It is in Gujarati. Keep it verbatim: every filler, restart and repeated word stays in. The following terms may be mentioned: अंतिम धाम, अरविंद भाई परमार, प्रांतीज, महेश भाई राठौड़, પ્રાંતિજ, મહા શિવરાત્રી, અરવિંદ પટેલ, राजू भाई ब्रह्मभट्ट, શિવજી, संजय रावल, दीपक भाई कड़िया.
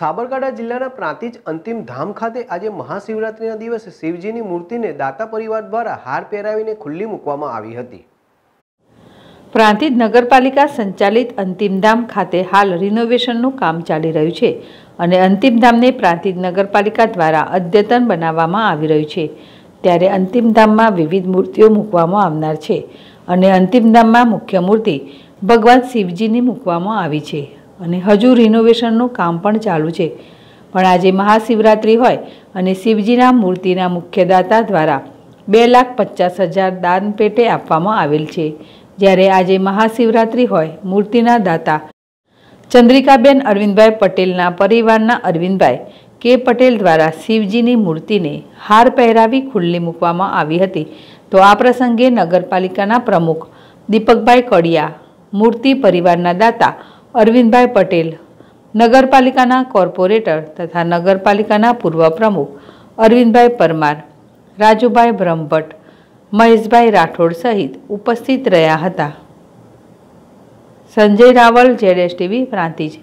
સાબરકાંઠા જિલ્લાના પ્રાંતીજ અંતિમ ધામ ખાતે આજે મહાશિવરાત્રિના દિવસે શિવજીની મૂર્તિને દાતા પરિવાર દ્વારા હાર પહેરાવીને ખુલ્લી મૂકવામાં આવી હતી। प्रांतीज नगरपालिका संचालित अंतिम धाम खाते हाल रिनोवेशनનું કામ ચાલી રહ્યું છે અને અંતિમ ધામને પ્રાંતીજ नगरपालिका द्वारा अद्यतन બનાવવામાં આવી રહ્યું છે। ત્યારે અંતિમ ધામમાં વિવિધ મૂર્તિઓ મૂકવામાં આવનાર છે અને અંતિમ ધામમાં મુખ્ય મૂર્તિ ભગવાન શિવજીની મૂકવામાં આવી છે અને હજુ રિનોવેશનનું કામ પણ ચાલુ છે। પણ આજે મહાશિવરાત્રિ હોય અને શિવજીના મૂર્તિના મુખ્ય દાતા દ્વારા બે લાખ પચાસ હજાર દાન પેટે આપવામાં આવેલ છે। જ્યારે આજે મહાશિવરાત્રિ હોય મૂર્તિના દાતા ચંદ્રિકા બેન અરવિंद भाई પટેલના પરિવારના અરવિંદભાઈ કે પટેલ દ્વારા શિવજીની મૂર્તિને હાર પહેરાવી ખુલ્લી મૂકવામાં આવી હતી। તો આ પ્રસંગે નગરપાલિકાના પ્રમુખ दीपक भाई कड़िया, मूर्ति परिवारना दाता अरविंद भाई पटेल, नगरपालिकाना कॉर्पोरेटर तथा नगरपालिकाना पूर्व प्रमुख अरविंद भाई परमार, राजू भाई ब्रह्मभट्ट, महेश भाई राठौड़ सहित उपस्थित रहा था। संजय रावल, Z S TV, प्रांतीज।